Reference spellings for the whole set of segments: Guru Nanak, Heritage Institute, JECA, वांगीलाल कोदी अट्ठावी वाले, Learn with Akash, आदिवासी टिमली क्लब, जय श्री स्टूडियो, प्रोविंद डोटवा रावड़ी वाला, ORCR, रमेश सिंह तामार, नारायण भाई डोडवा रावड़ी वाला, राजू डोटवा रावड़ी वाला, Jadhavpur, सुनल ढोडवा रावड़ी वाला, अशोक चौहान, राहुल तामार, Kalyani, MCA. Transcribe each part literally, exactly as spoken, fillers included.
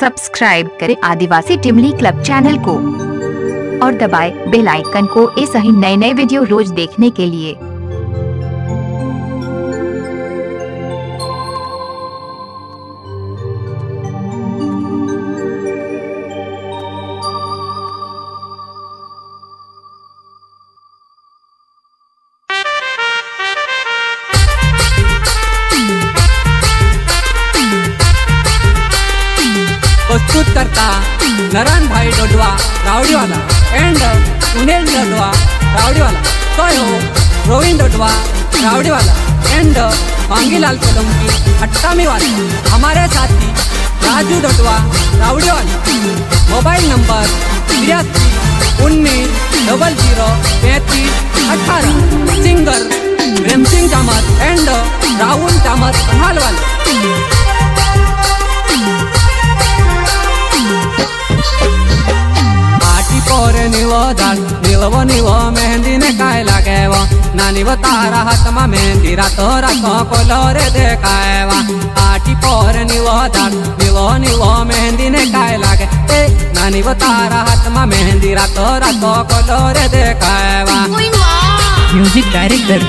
Subscribe करें आदिवासी टिमली क्लब channel को और दबाए बेल आइकन को ऐसे ही नए नए वीडियो रोज देखने के लिए। नारायण भाई डोडवा रावड़ी वाला एंड सुनल ढोडवा रावड़ी वाला तो प्रोविंद डोटवा रावड़ी वाला एंड वांगीलाल कोदी अट्ठावी वाले हमारे साथी राजू डोटवा रावड़ी वाला। मोबाइल नंबर तिरासी उन्नीस डबल जीरो पैंतीस अठारह। Singer रमेश सिंह तामार and राहुल तामार हाल वाले। नीलव नीव मेहंदी ने काय लागे वो नानी वो तारा हाथ में मेहंदी रातो रातो कोलोर देखाए वा। आटी पोर नीव दाल नीव नीव मेहंदी ने काय लागे ए नानी वो तारा हाथ में मेहंदी रातो रातो कोलोर देखाए वा। Music director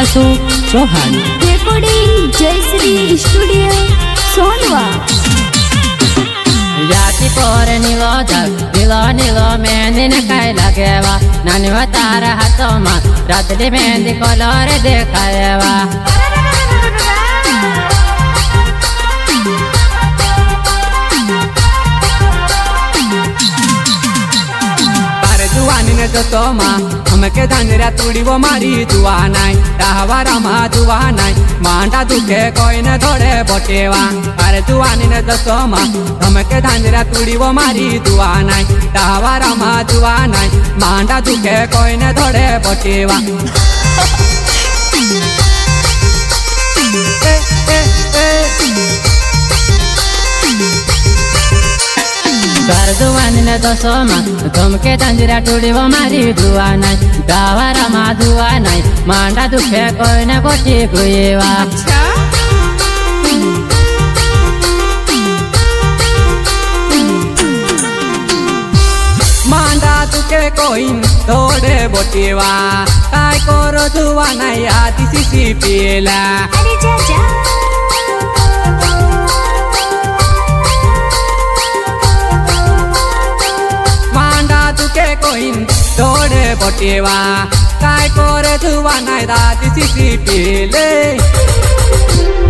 अशोक चौहान। Recording जय श्री स्टूडियो सोनवा। याती पोर नीव दाल नीलो नीलो मेहंदी ने काय लागेवा नानी वा तारा हाथों में रातली मेहंदी कलर देखाएवा। तारे जुवानी ने जो तो माँ हमके धनरा तुड़ी वो मारी जुआ नहीं राहवारा माँ जुआ नहीं मांडा दुखे कोई न थोड़े बोटेवा। अरे जुआनी ने दसो माँ धमके धांजरा तुड़ी वो मारी दुआ नहीं तावारा माँ दुआ नहीं मांडा दुखे कोई न थोड़े बोटेवा। ए, ए, ए, ए। जुआनी ने दसो माँ धमके धंजरा टूड़ी वो मारी दुआ नहीं दावारा माँ दुआ नहीं मांडा दुखे कोई न बोटी गुएवा। मांडा दुखे कोई थोड़े बोटीवा काय करो दुआ नहीं आदि सी पीला। थोड़े बोटेवा काय कोरे धुआ नहीं दादी सीसी पीले।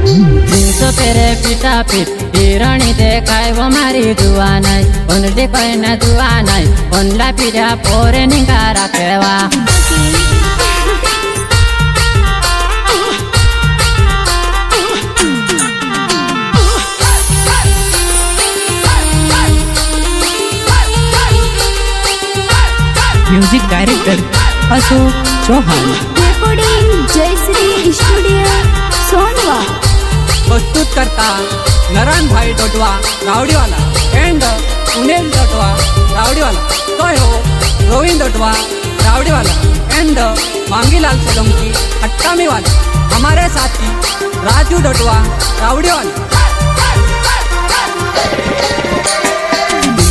जिनसो तेरे पिता पिट हिरणी देखाय वो मारी दुआ नहीं उनकी कोई न दुआ नहीं उनला पीरा पोरे निगारा केवा। Music director अशोक चौहान। Recording जय श्री स्टूडियो सोनवा। प्रस्तुत करता नारायण भाई डोडवा रावड़ी वाला एंड सुनल ढोडवा रावड़ी वाला तो हो प्रोविंद डोटवा रावड़ी वाला एंड वांगीलाल कोदी अट्ठावी वाले हमारे साथी राजू डोटवा रावड़ी वाला।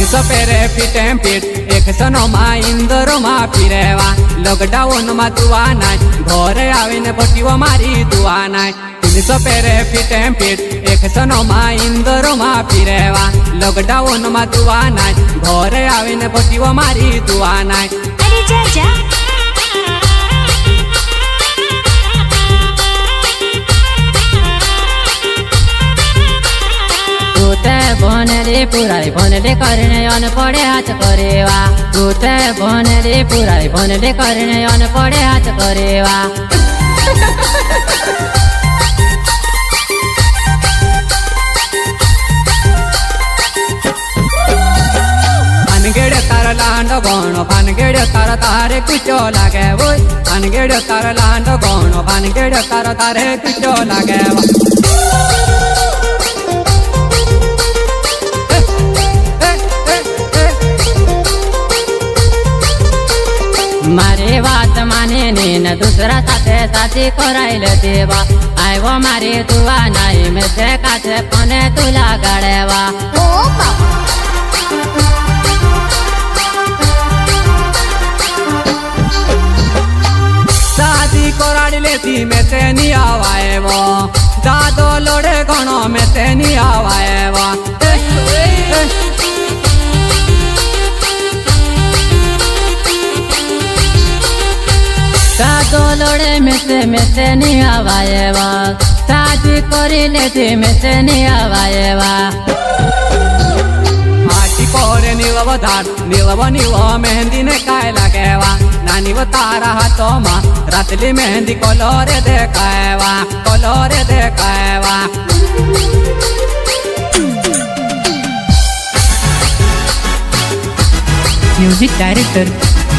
सपेरे पीटे पीट एक सनो माँ इंदरो माँ फिरेवा लॉकडाउन माँ दुआ नहीं घोरे आवे ने बोटी वो मारी दुआ नहीं। सपेरे पीटे पीट एक सनो माँ इंदरो माँ फिरेवा लॉकडाउन माँ दुआ नहीं घोरे आवे ने बोटी वो मारी दुआ नहीं। अरे जा जा भोनरे पुराई भोनरे करने अन पड़े हाथ करेवा तूते भोनरे पुराई भोनरे करने अन पड़े हाथ करेवा। अनगेड़े तारा लांडो गौणो भानगेड़े तारा तारे कुचो लागे वो अनगेड़े तारा लांडो गौणो भानगेड़े तारा तारे कुचो लागे वो। मारे बात माने ने दूसरा साथे साथी कोराइल देवा आयो मारे दुआ नहीं मैं से काचे पने तुला गड़ेवा। दादो लोड़े गणों में तेनी आवाए वा दादो लोड़े में ते में तेनी आवाए वा ताजी कोरी लेती में तेनी आवाए वा कोरे नीलव धार नीलव नीलव मेहंदी ने काय लगेवा नानी वो तारा हाथों माँ रातली मेहंदी कोलोरे देखाएवा कोलोरे देखाएवा music director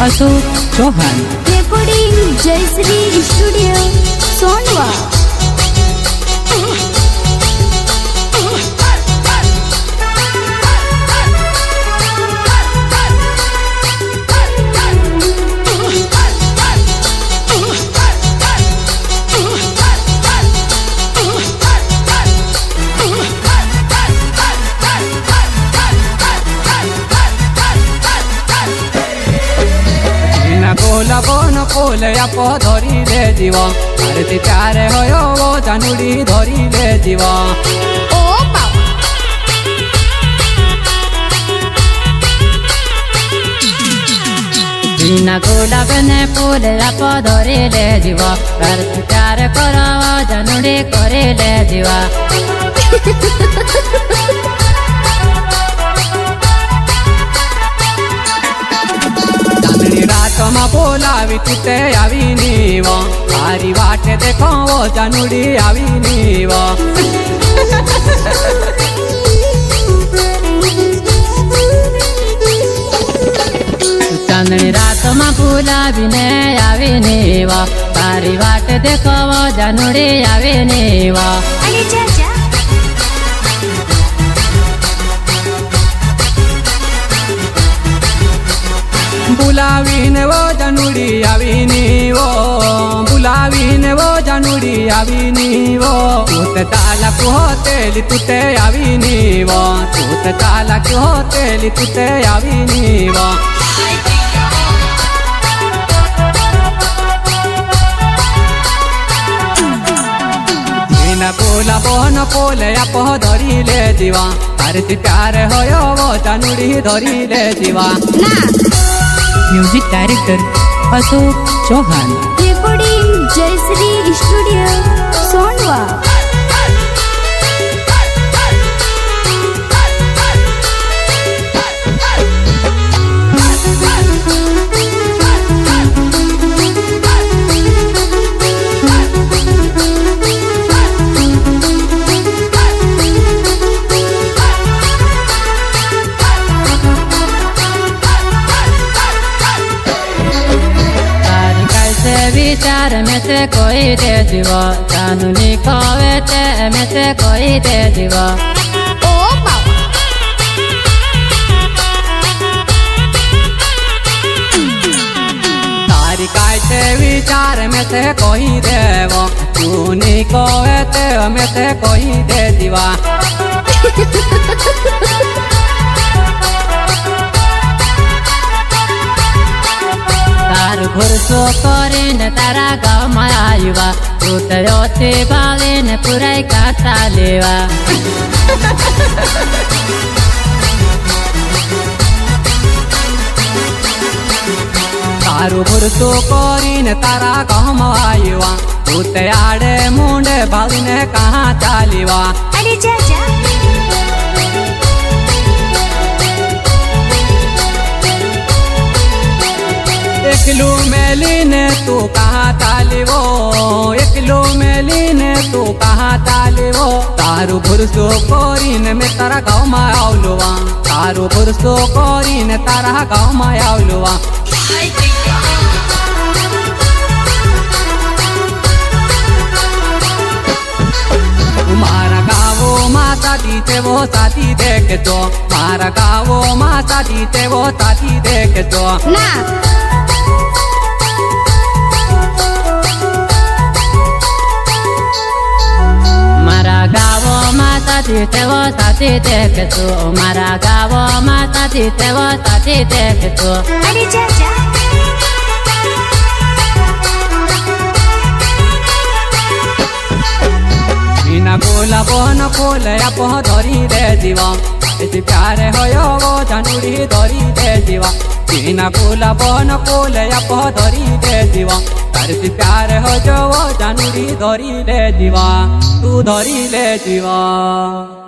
अशोक चौहान। Recording जय श्री स्टूडियो सोनवा। बोन फूल या धोरी ले जीव भारती प्यारे हो वो जानुड़ी धोरी ले जीव बिना गुलाब ने फूल या धोरी ले जीव भारती प्यारे करो जानुड़ी करे ले जीवा रातमा बोलावी तुते आवी नीव तारी वाटे देखो वो जानुड़ी आवी नीव चांदनी रातमा बोलावी ने आवी नीव तारी वाटे देखो वो जानुड़ी आवी नीव बुलावीन वो जानुड़ी आवीनी वो बुलावीन वो जानुड़ी आवीनी वो तूते ताला को तेली तूते आवीनी वो तूते ताला को तेली तूते आवीनी वो बोला बोन बोले धोरी ले जीवा भारती प्यारे हो वो जानुड़ी धोरी ले जीवा। Music director अशोक चौहान। Recording जय श्री स्टूडियो सोनवा। विचार में से कोई दे जीवा जानू लिखावे ते में से कोई दे जीवा तारी काय से विचार में से कोई देवा तू निकावे ते में से कोई दे जीवा घुरसो करे न तारा गाँव में आयुवा तू तेरो से बाले न पूरा काटा लेवा तारू घुरसो करे न तारा गाँव में आयुवा तू ते आड़े मुंडे बाली ने कहाँ चालीवा अरे जा जा एकलो मेली ने तू कहाँ ताली वो एकलो मेली ने तू कहाँ ताली वो तारू भुरसो कोरी ने मैं तारा गाँव में आवलुआ तारू भुरसो कोरी ने तारा गाँव में आवलुआ मारा गावो माता दीते वो ताती देख दो मारा गावो माता दीते वो ताती देख दो ना तेवो साथी देख तू मारा गावो माता दी तेवो साथी देख तू अरे जा जा फूला बहन फूल धरी दे जीवा इति प्यार हो जानूरी धरी दे जीवा बिना फूला बहन फूल धरी दे जीवा इति प्यार हो जानूरी धरी दे जीवा तू धरी दे जीवा।